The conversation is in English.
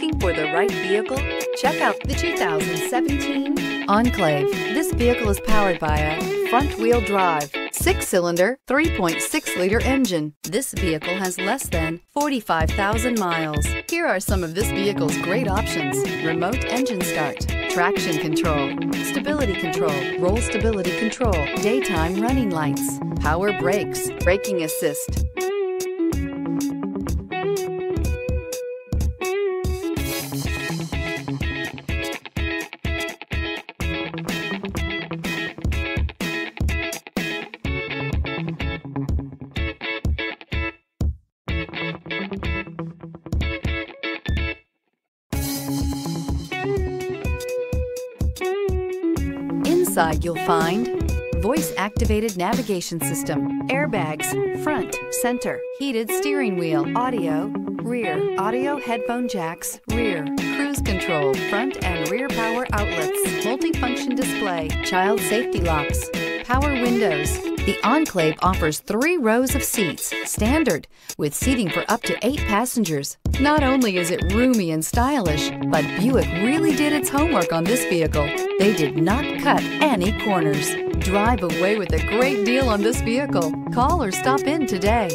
Looking for the right vehicle? Check out the 2017 Enclave. This vehicle is powered by a front-wheel drive, 6-cylinder, 3.6-liter engine. This vehicle has less than 45,000 miles. Here are some of this vehicle's great options: remote engine start, traction control, stability control, roll stability control, daytime running lights, power brakes, braking assist. Inside you'll find voice-activated navigation system, airbags, front, center, heated steering wheel, audio, rear, audio headphone jacks, rear, cruise control, front and rear power outlets, multifunction display, child safety locks, power windows. The Enclave offers 3 rows of seats, standard, with seating for up to 8 passengers. Not only is it roomy and stylish, but Buick really did its homework on this vehicle. They did not cut any corners. Drive away with a great deal on this vehicle. Call or stop in today.